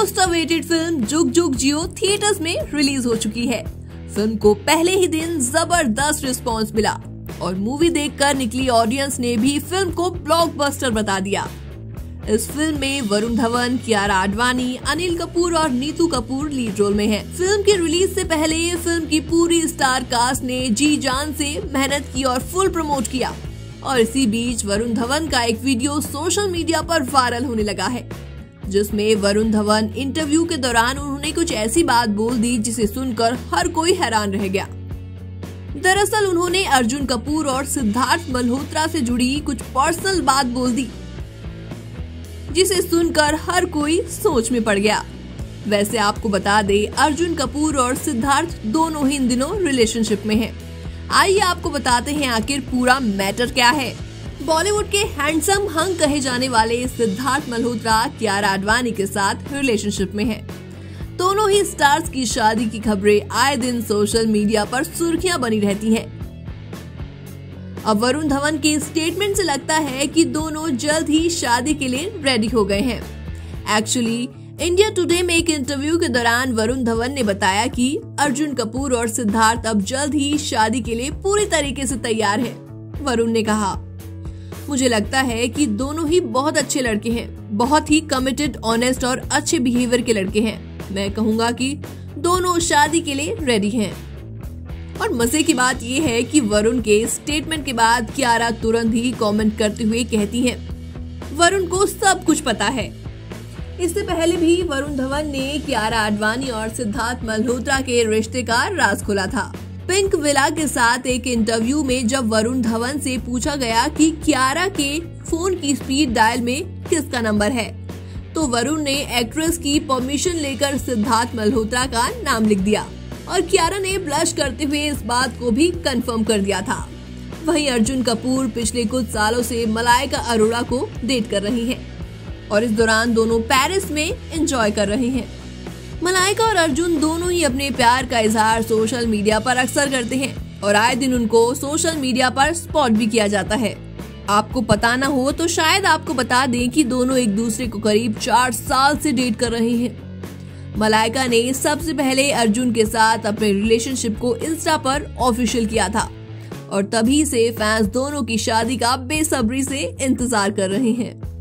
Most awaited film जुग जुग जियो theatres में रिलीज हो चुकी है। फिल्म को पहले ही दिन जबरदस्त रिस्पॉन्स मिला और मूवी देखकर निकली ऑडियंस ने भी फिल्म को ब्लॉकबस्टर बता दिया। इस फिल्म में वरुण धवन, कियारा आडवाणी, अनिल कपूर और नीतू कपूर लीड रोल में हैं। फिल्म के रिलीज से पहले फिल्म की पूरी स्टार कास्ट ने जी जान से मेहनत की और फुल प्रमोट किया और इसी बीच वरुण धवन का एक वीडियो सोशल मीडिया पर वायरल होने लगा है, जिसमें वरुण धवन इंटरव्यू के दौरान उन्होंने कुछ ऐसी बात बोल दी जिसे सुनकर हर कोई हैरान रह गया। दरअसल उन्होंने अर्जुन कपूर और सिद्धार्थ मल्होत्रा से जुड़ी कुछ पर्सनल बात बोल दी जिसे सुनकर हर कोई सोच में पड़ गया। वैसे आपको बता दे, अर्जुन कपूर और सिद्धार्थ दोनों ही इन दिनों रिलेशनशिप में हैं। आइए आपको बताते हैं आखिर पूरा मैटर क्या है। बॉलीवुड के हैंडसम हंक कहे जाने वाले सिद्धार्थ मल्होत्रा कियारा आडवाणी के साथ रिलेशनशिप में है। दोनों ही स्टार्स की शादी की खबरें आए दिन सोशल मीडिया पर सुर्खियां बनी रहती हैं। अब वरुण धवन के स्टेटमेंट से लगता है कि दोनों जल्द ही शादी के लिए रेडी हो गए हैं। एक्चुअली इंडिया टुडे में एक इंटरव्यू के दौरान वरुण धवन ने बताया कि अर्जुन कपूर और सिद्धार्थ अब जल्द ही शादी के लिए पूरी तरीके से तैयार हैं। वरुण ने कहा, मुझे लगता है कि दोनों ही बहुत अच्छे लड़के हैं, बहुत ही कमिटेड, ऑनेस्ट और अच्छे बिहेवियर के लड़के हैं। मैं कहूँगा कि दोनों शादी के लिए रेडी हैं। और मजे की बात ये है कि वरुण के स्टेटमेंट के बाद कियारा तुरंत ही कमेंट करते हुए कहती हैं, वरुण को सब कुछ पता है। इससे पहले भी वरुण धवन ने कियारा आडवाणी और सिद्धार्थ मल्होत्रा के रिश्ते का राज खोला था। पिंक विला के साथ एक इंटरव्यू में जब वरुण धवन से पूछा गया कि कियारा के फोन की स्पीड डायल में किसका नंबर है, तो वरुण ने एक्ट्रेस की परमिशन लेकर सिद्धार्थ मल्होत्रा का नाम लिख दिया और कियारा ने ब्लश करते हुए इस बात को भी कंफर्म कर दिया था। वहीं अर्जुन कपूर पिछले कुछ सालों से मलाइका अरोड़ा को डेट कर रही है और इस दौरान दोनों पेरिस में एंजॉय कर रहे हैं। मलाइका और अर्जुन दोनों ही अपने प्यार का इजहार सोशल मीडिया पर अक्सर करते हैं और आए दिन उनको सोशल मीडिया पर स्पॉट भी किया जाता है। आपको पता ना हो तो शायद आपको बता दें कि दोनों एक दूसरे को करीब 4 साल से डेट कर रहे हैं। मलाइका ने सबसे पहले अर्जुन के साथ अपने रिलेशनशिप को इंस्टा पर ऑफिशियल किया था और तभी से फैंस दोनों की शादी का बेसब्री से इंतजार कर रहे हैं।